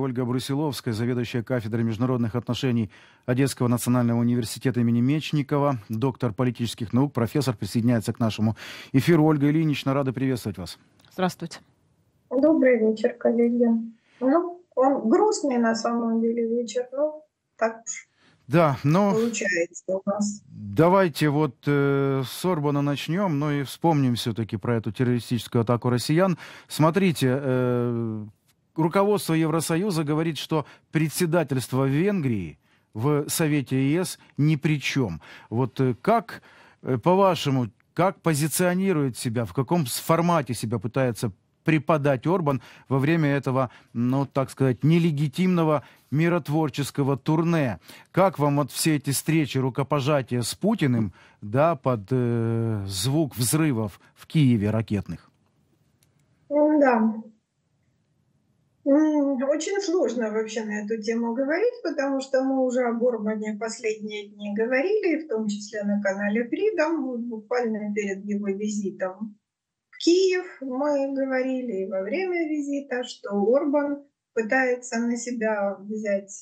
Ольга Брусиловская, заведующая кафедрой международных отношений Одесского национального университета имени Мечникова, доктор политических наук, профессор, присоединяется к нашему эфиру. Ольга Ильинична, рада приветствовать вас. Здравствуйте. Добрый вечер, коллеги. Ну, он грустный на самом деле вечер, но так уж. Да, но получается у нас. Давайте вот с Орбана начнем, но и вспомним все-таки про эту террористическую атаку россиян. Смотрите, руководство Евросоюза говорит, что председательство Венгрии в Совете ЕС ни при чем. Вот как, по-вашему, как позиционирует себя, в каком формате себя пытается преподать Орбан во время этого, ну, так сказать, нелегитимного миротворческого турне? Как вам вот все эти встречи, рукопожатия с Путиным, да, под звук взрывов в Киеве ракетных? Да. Очень сложно вообще на эту тему говорить, потому что мы уже об Орбане последние дни говорили, в том числе на канале Freedom, буквально перед его визитом Киев, мы говорили и во время визита, что Орбан пытается на себя взять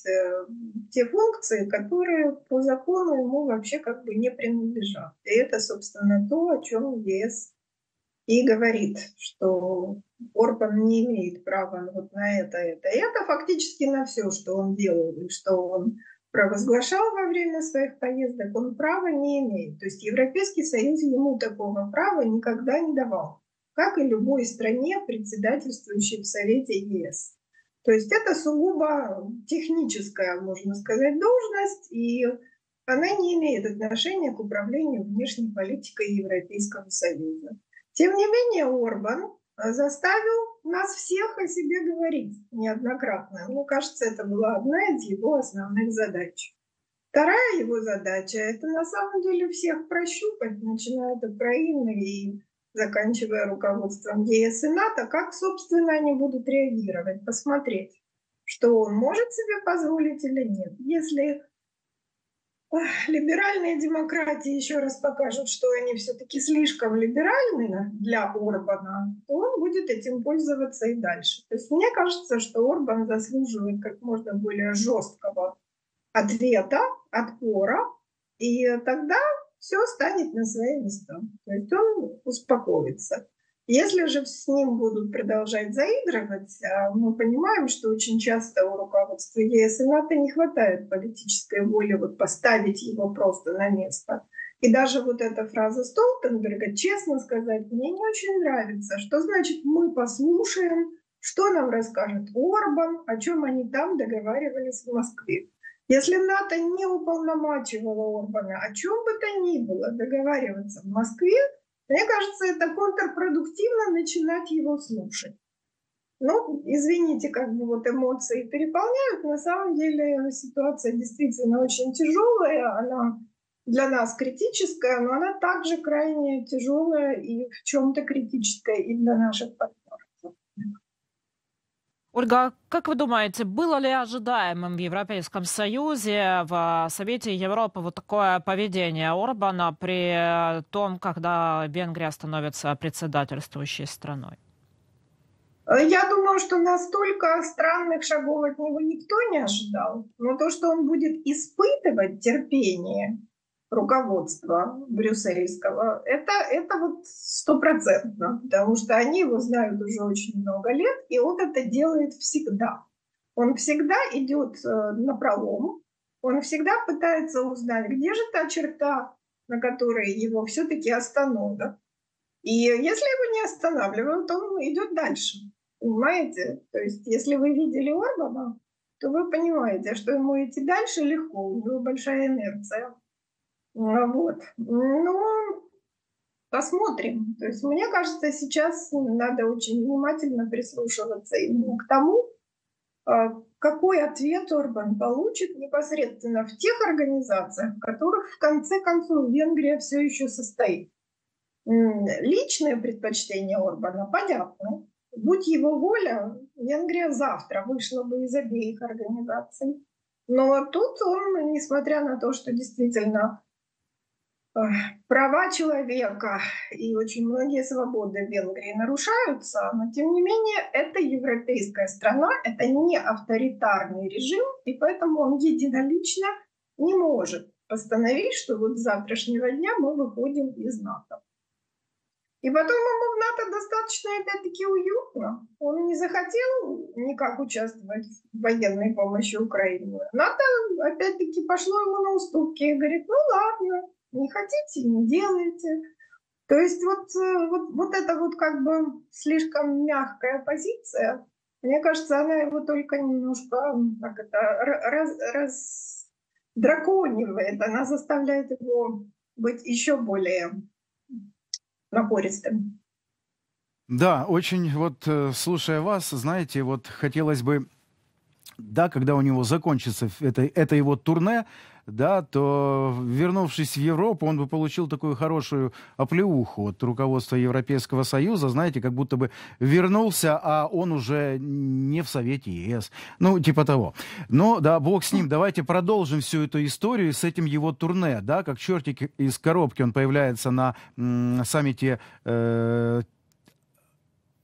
те функции, которые по закону ему вообще как бы не принадлежат. И это, собственно, то, о чем ЕС и говорит, что Орбан не имеет права вот на это. Это фактически на все, что он делал и что он провозглашал во время своих поездок, он права не имеет. То есть Европейский Союз ему такого права никогда не давал, как и любой стране, председательствующей в Совете ЕС. То есть это сугубо техническая, можно сказать, должность, и она не имеет отношения к управлению внешней политикой Европейского Союза. Тем не менее, Орбан заставил нас всех о себе говорить неоднократно. Мне кажется, это была одна из его основных задач. Вторая его задача — это на самом деле всех прощупать, начиная от Украины и заканчивая руководством ЕС и НАТО, как, собственно, они будут реагировать, посмотреть, что он может себе позволить или нет. Если либеральные демократии еще раз покажут, что они все-таки слишком либеральны для Орбана, то он будет этим пользоваться и дальше. То есть мне кажется, что Орбан заслуживает как можно более жесткого ответа, отпора, и тогда все станет на свои места. То есть он успокоится. Если же с ним будут продолжать заигрывать, мы понимаем, что очень часто у руководства ЕС и НАТО не хватает политической воли вот поставить его просто на место. И даже вот эта фраза Столтенберга, честно сказать, мне не очень нравится. Что значит «мы послушаем», что нам расскажет Орбан, о чем они там договаривались в Москве? Если НАТО не уполномачивало Орбана о чем бы то ни было договариваться в Москве, мне кажется, это контрпродуктивно начинать его слушать. Ну, извините, как бы вот эмоции переполняют. На самом деле ситуация действительно очень тяжелая. Она для нас критическая, но она также крайне тяжелая и в чем-то критическая и для наших партнеров. Ольга, как вы думаете, было ли ожидаемым в Европейском Союзе, в Совете Европы вот такое поведение Орбана при том, когда Венгрия становится председательствующей страной? Я думаю, что настолько странных шагов от него никто не ожидал. Но то, что он будет испытывать терпение руководства брюссельского, это вот стопроцентно, потому что они его знают уже очень много лет, и он это делает всегда. Он всегда идет напролом, он всегда пытается узнать, где же та черта, на которой его все-таки остановят. И если его не останавливают, он идет дальше. Понимаете? То есть, если вы видели Орбана, то вы понимаете, что ему идти дальше легко, у него большая инерция. Вот. Ну, посмотрим. То есть, мне кажется, сейчас надо очень внимательно прислушиваться именно к тому, какой ответ Орбан получит непосредственно в тех организациях, в которых, в конце концов, Венгрия все еще состоит. Личное предпочтение Орбана понятно. Будь его воля, Венгрия завтра вышла бы из обеих организаций. Но тут он, несмотря на то, что действительно Права человека и очень многие свободы в Венгрии нарушаются, но тем не менее это европейская страна, это не авторитарный режим, и поэтому он единолично не может постановить, что вот с завтрашнего дня мы выходим из НАТО. И потом ему в НАТО достаточно, опять-таки, уютно. Он не захотел никак участвовать в военной помощи Украине. НАТО, опять-таки, пошло ему на уступки и говорит, ну ладно, не хотите, не делайте. То есть вот это вот как бы слишком мягкая позиция, мне кажется, она его только немножко раздраконивает, она заставляет его быть еще более напористым. Да, очень вот слушая вас, знаете, вот хотелось бы, да, когда у него закончится это его турне, да, то, вернувшись в Европу, он бы получил такую хорошую оплеуху от руководства Европейского Союза, знаете, как будто бы вернулся, а он уже не в Совете ЕС. Ну, типа того. Но, да, бог с ним, давайте продолжим всю эту историю с этим его турне, да, как чертик из коробки он появляется на саммите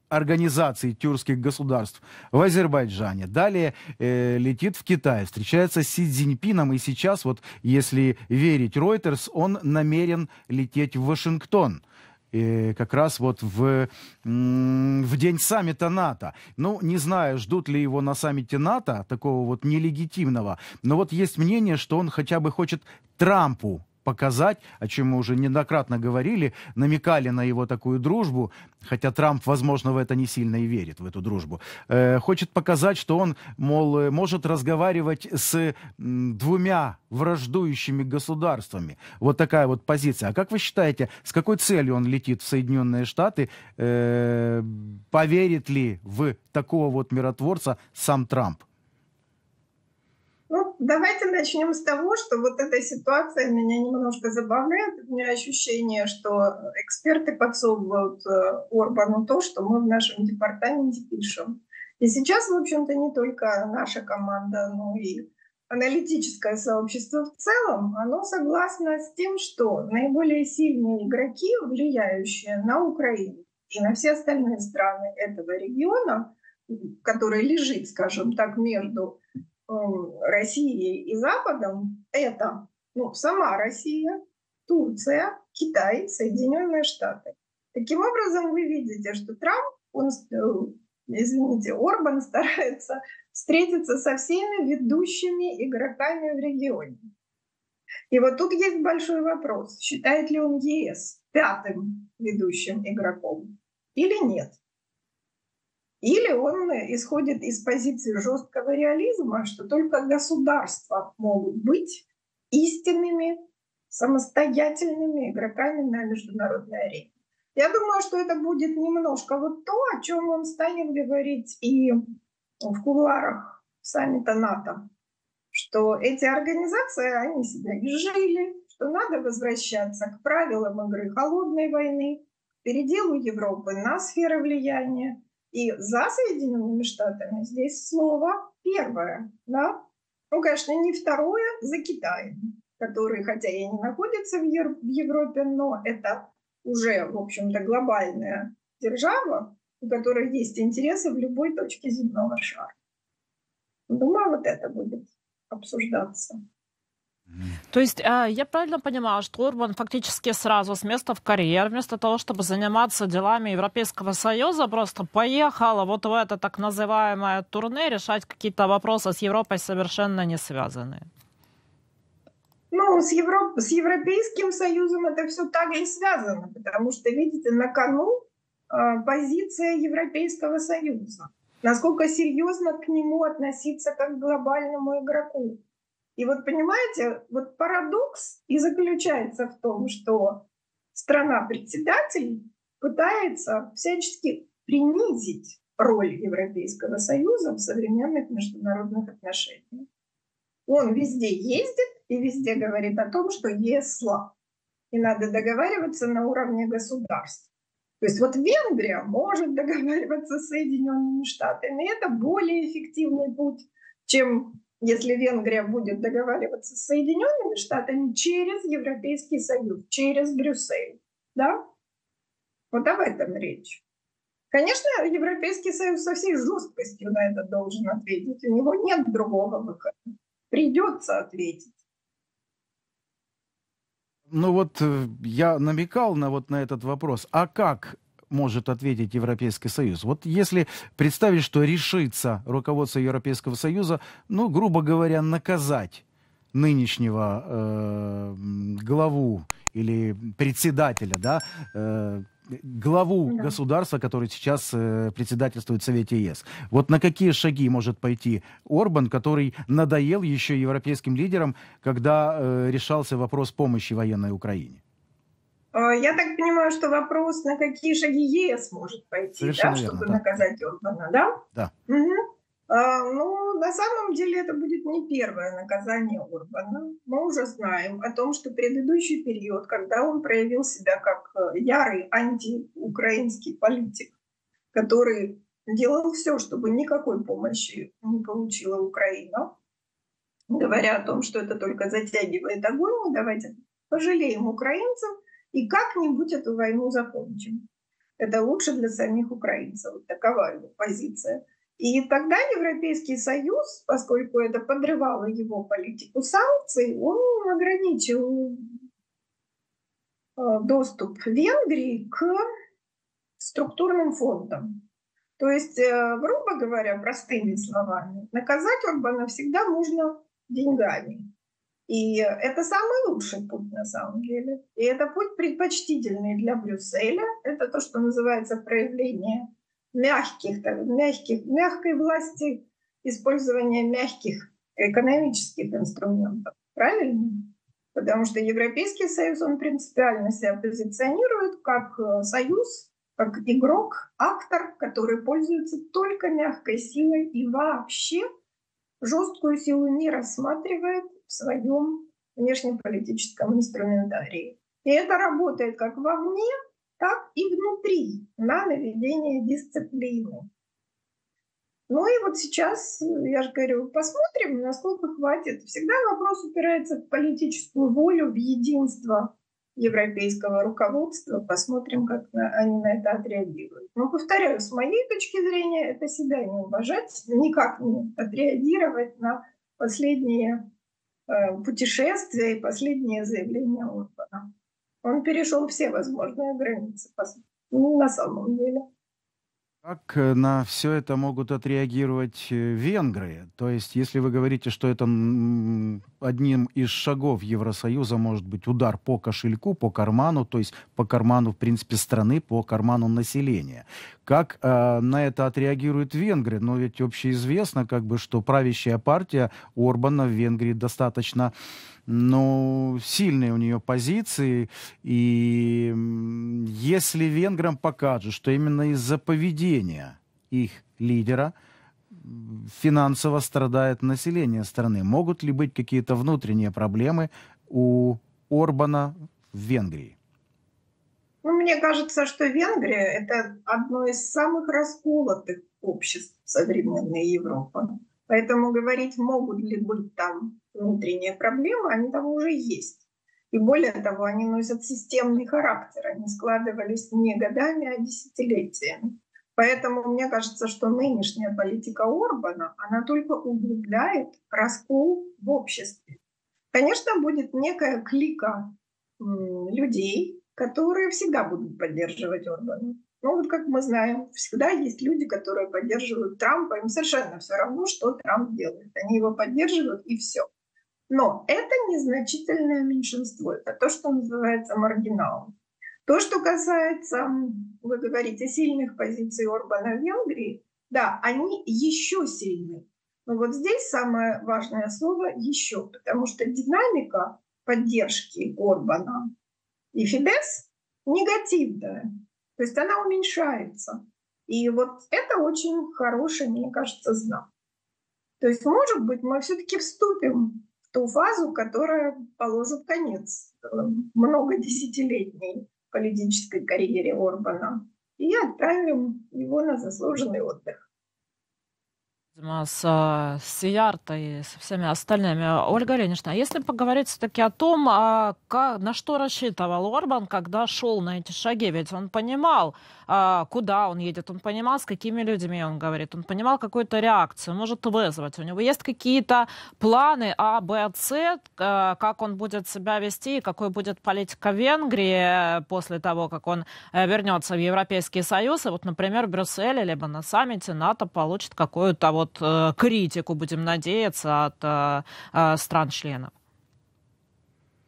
организации тюркских государств в Азербайджане. Далее летит в Китай, встречается с Си Цзиньпином, и сейчас, вот, если верить Reuters, он намерен лететь в Вашингтон. Как раз вот в день саммита НАТО. Ну, не знаю, ждут ли его на саммите НАТО, такого вот нелегитимного, но вот есть мнение, что он хотя бы хочет Трампу показать, о чем мы уже неоднократно говорили, намекали на его такую дружбу, хотя Трамп, возможно, в это не сильно и верит, в эту дружбу. Хочет показать, что он, мол, может разговаривать с двумя враждующими государствами. Вот такая вот позиция. А как вы считаете, с какой целью он летит в Соединенные Штаты? Поверит ли в такого вот миротворца сам Трамп? Ну, давайте начнем с того, что вот эта ситуация меня немножко забавляет. У меня ощущение, что эксперты подсовывают Орбану то, что мы в нашем департаменте пишем. И сейчас, в общем-то, не только наша команда, но и аналитическое сообщество в целом, оно согласно с тем, что наиболее сильные игроки, влияющие на Украину и на все остальные страны этого региона, который лежит, скажем так, между Россией и Западом, это сама Россия, Турция, Китай, Соединенные Штаты. Таким образом, вы видите, что Трамп, Орбан старается встретиться со всеми ведущими игроками в регионе. И вот тут есть большой вопрос, считает ли он ЕС пятым ведущим игроком или нет. Или он исходит из позиции жесткого реализма, что только государства могут быть истинными, самостоятельными игроками на международной арене. Я думаю, что это будет немножко вот то, о чем он станет говорить и в кулуарах саммита НАТО, что эти организации, они себя изжили, что надо возвращаться к правилам игры холодной войны, к переделу Европы на сферы влияния. И за Соединенными Штатами здесь слово первое, да? Ну, конечно, не второе за Китаем, который, хотя и не находится в Европе, но это уже, в общем-то, глобальная держава, у которой есть интересы в любой точке земного шара. Думаю, вот это будет обсуждаться. То есть я правильно понимаю, что Орбан фактически сразу с места в карьер, вместо того, чтобы заниматься делами Европейского Союза, просто поехал вот в это так называемое турне решать какие-то вопросы с Европой совершенно не связанные? Ну, с Европейским Союзом это все так же связано, потому что, видите, на кону позиция Европейского Союза. Насколько серьезно к нему относиться как к глобальному игроку. И вот понимаете, вот парадокс и заключается в том, что страна-председатель пытается всячески принизить роль Европейского Союза в современных международных отношениях. Он везде ездит и везде говорит о том, что ЕС слаб. И надо договариваться на уровне государств. То есть вот Венгрия может договариваться с Соединенными Штатами. И это более эффективный путь, чем если Венгрия будет договариваться с Соединенными Штатами через Европейский Союз, через Брюссель, да? Вот об этом речь. Конечно, Европейский Союз со всей жесткостью на это должен ответить. У него нет другого выхода. Придется ответить. Ну вот я намекал на этот вопрос. А как может ответить Европейский Союз? Вот если представить, что решится руководство Европейского Союза, ну, грубо говоря, наказать нынешнего главу или председателя, да, главу государства, который сейчас председательствует в Совете ЕС. Вот на какие шаги может пойти Орбан, который надоел еще европейским лидерам, когда решался вопрос помощи военной Украине? Я так понимаю, что вопрос, на какие шаги ЕС может пойти, да, чтобы наказать Орбана, да? Да. Угу. Ну, на самом деле это будет не первое наказание Орбана. Мы уже знаем о том, что предыдущий период, когда он проявил себя как ярый антиукраинский политик, который делал все, чтобы никакой помощи не получила Украина, говоря о том, что это только затягивает огонь, давайте пожалеем украинцев и как-нибудь эту войну закончим. Это лучше для самих украинцев. Вот такова его позиция. И тогда Европейский Союз, поскольку это подрывало его политику санкций, он ограничил доступ Венгрии к структурным фондам. То есть, грубо говоря, простыми словами, наказать Орбана всегда можно деньгами. И это самый лучший путь на самом деле. И это путь предпочтительный для Брюсселя. Это то, что называется проявление мягкой власти, использование мягких экономических инструментов. Правильно? Потому что Европейский Союз, он принципиально себя позиционирует как союз, как игрок, актор, который пользуется только мягкой силой и вообще жесткую силу не рассматривает в своем внешнеполитическом инструментарии. И это работает как вовне, так и внутри, на наведение дисциплины. Ну и вот сейчас, я же говорю, посмотрим, насколько хватит. Всегда вопрос упирается в политическую волю, в единство европейского руководства. Посмотрим, как они на это отреагируют. Но, повторяю, с моей точки зрения, это себя не уважать, никак не отреагировать на последние путешествия и последние заявления Орбана. Он перешел все возможные границы, на самом деле. Как на все это могут отреагировать венгры? То есть, если вы говорите, что это одним из шагов Евросоюза может быть удар по кошельку, по карману, то есть по карману, в принципе, страны, по карману населения. Как на это отреагируют венгры? Но ведь общеизвестно, как бы, что правящая партия Орбана в Венгрии достаточно... Но сильные у нее позиции, и если венграм покажут, что именно из-за поведения их лидера финансово страдает население страны, могут ли быть какие-то внутренние проблемы у Орбана в Венгрии? Ну, мне кажется, что Венгрия – это одно из самых расколотых обществ современной Европы. Поэтому говорить, могут ли быть там внутренние проблемы, они там уже есть. И более того, они носят системный характер, они складывались не годами, а десятилетиями. Поэтому мне кажется, что нынешняя политика Орбана, она только углубляет раскол в обществе. Конечно, будет некая клика людей, которые всегда будут поддерживать Орбана. Ну вот как мы знаем, всегда есть люди, которые поддерживают Трампа, им совершенно все равно, что Трамп делает. Они его поддерживают и все. Но это незначительное меньшинство, это то, что называется маргиналом. То, что касается, вы говорите, сильных позиций Орбана в Венгрии, да, они еще сильны. Но вот здесь самое важное слово «еще», потому что динамика поддержки Орбана и Фидес негативная. То есть она уменьшается. И вот это очень хороший, мне кажется, знак. То есть, может быть, мы все-таки вступим в ту фазу, которая положит конец многодесятилетней политической карьере Орбана, и отправим его на заслуженный отдых. с Сияртой и со всеми остальными. Ольга Ильинична, если поговорить все-таки о том, на что рассчитывал Орбан, когда шел на эти шаги, ведь он понимал, куда он едет, он понимал, с какими людьми он говорит, он понимал какую-то реакцию, может вызвать. У него есть какие-то планы А, Б, С, как он будет себя вести, какой будет политика Венгрии после того, как он вернется в Европейский Союз. И вот, например, в Брюсселе, либо на саммите НАТО получит какую-то вот критику, будем надеяться, от стран-членов?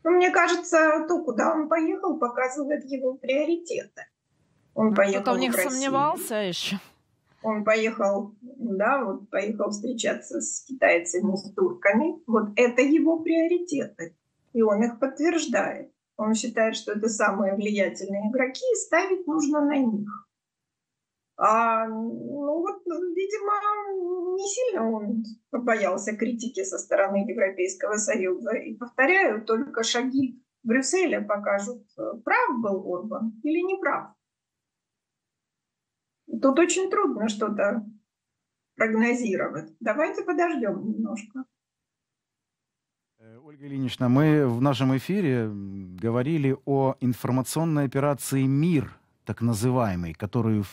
Ну, мне кажется, то, куда он поехал, показывает его приоритеты. Он поехал в Россию. Кто-то в них сомневался еще. Он поехал, да, вот поехал встречаться с китайцами, с турками. Вот это его приоритеты. И он их подтверждает. Он считает, что это самые влиятельные игроки, и ставить нужно на них. Ну вот, видимо, не сильно он побоялся критики со стороны Европейского Союза. И, повторяю, только шаги Брюсселя покажут, прав был Орбан или не прав. Тут очень трудно что-то прогнозировать. Давайте подождем немножко. Ольга Ильинична, мы в нашем эфире говорили о информационной операции «Мир», так называемый, который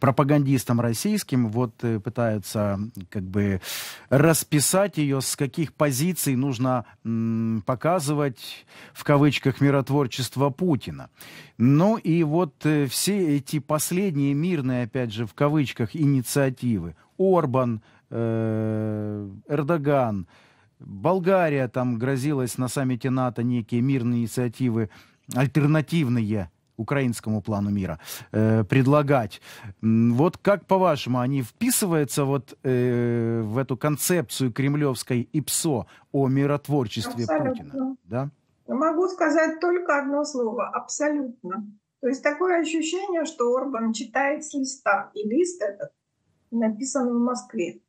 пропагандистам российским вот пытаются как бы расписать ее, с каких позиций нужно показывать в кавычках миротворчество Путина. Ну и вот все эти последние мирные, опять же, в кавычках, инициативы. Орбан, Эрдоган, Болгария там грозилась на саммите НАТО некие мирные инициативы, альтернативные украинскому плану мира предлагать. Вот как, по-вашему, они вписываются вот в эту концепцию кремлевской ИПСО о миротворчестве Путина? Да? Могу сказать только одно слово. Абсолютно. То есть такое ощущение, что Орбан читает с листа. И лист этот написан в Москве.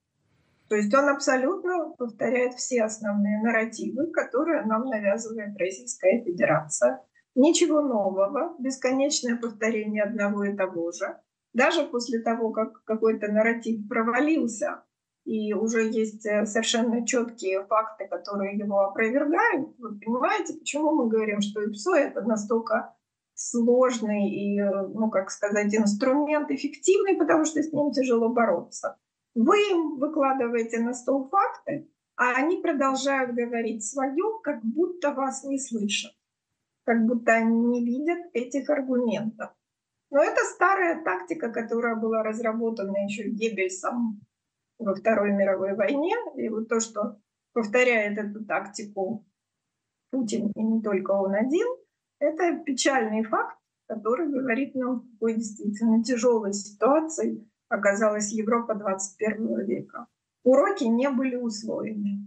То есть он абсолютно повторяет все основные нарративы, которые нам навязывает Российская Федерация. Ничего нового, бесконечное повторение одного и того же. Даже после того, как какой-то нарратив провалился, и уже есть совершенно четкие факты, которые его опровергают, вы понимаете, почему мы говорим, что ИПСО — это настолько сложный и, ну, как сказать, инструмент эффективный, потому что с ним тяжело бороться. Вы им выкладываете на стол факты, а они продолжают говорить свое, как будто вас не слышат, как будто они не видят этих аргументов. Но это старая тактика, которая была разработана еще Геббельсом во Второй мировой войне. И вот то, что повторяет эту тактику Путин, и не только он один, это печальный факт, который говорит нам, в какой действительно тяжелой ситуации оказалась Европа 21 века. Уроки не были усвоены.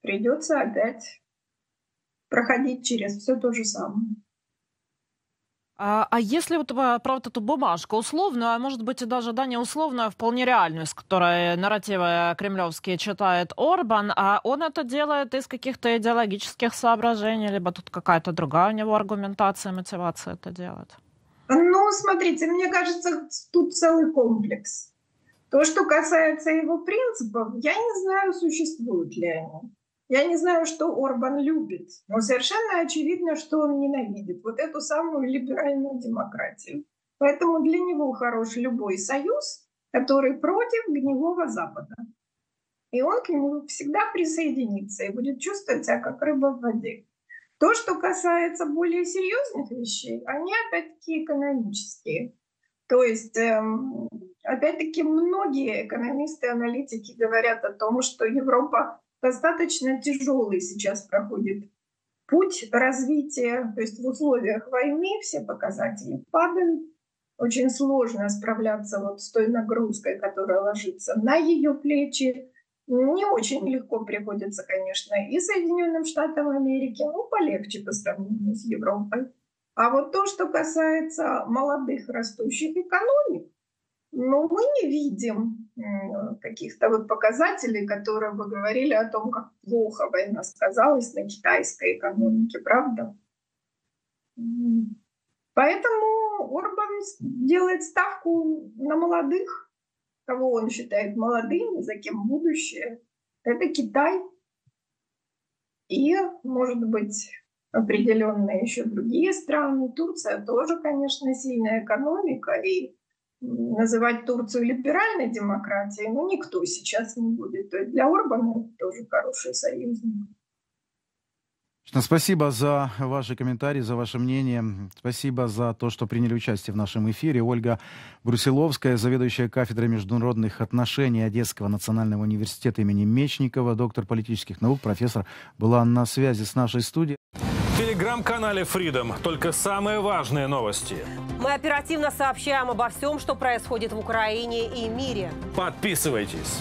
Придется опять проходить через все то же самое. А если вот, правда, эту бумажку условную, а может быть и даже, да, не условную, а вполне реальную, с которой нарративы кремлевские читает Орбан, а он это делает из каких-то идеологических соображений, либо тут какая-то другая у него аргументация, мотивация это делать? Ну, смотрите, мне кажется, тут целый комплекс. То, что касается его принципов, я не знаю, существуют ли они. Я не знаю, что Орбан любит, но совершенно очевидно, что он ненавидит вот эту самую либеральную демократию. Поэтому для него хорош любой союз, который против гнилого Запада. И он к нему всегда присоединится и будет чувствовать себя как рыба в воде. То, что касается более серьезных вещей, они опять-таки экономические. То есть, опять-таки, многие экономисты и аналитики говорят о том, что Европа достаточно тяжелый сейчас проходит путь развития. То есть в условиях войны все показатели падают. Очень сложно справляться вот с той нагрузкой, которая ложится на ее плечи. Не очень легко приходится, конечно, и Соединенным Штатам Америки, ну, полегче по сравнению с Европой. А вот то, что касается молодых растущих экономик, но мы не видим каких-то вот показателей, которые бы говорили о том, как плохо война сказалась на китайской экономике, правда? Поэтому Орбан делает ставку на молодых, кого он считает молодым, за кем будущее, это Китай и, может быть, определенно еще другие страны. Турция тоже, конечно, сильная экономика, и называть Турцию либеральной демократией, ну, никто сейчас не будет. То есть для Орбана это тоже хороший союзник. Спасибо за ваши комментарии, за ваше мнение. Спасибо за то, что приняли участие в нашем эфире. Ольга Брусиловская, заведующая кафедрой международных отношений Одесского национального университета имени Мечникова, доктор политических наук, профессор, была на связи с нашей студией. В телеграм-канале Freedom только самые важные новости. Мы оперативно сообщаем обо всем, что происходит в Украине и мире. Подписывайтесь.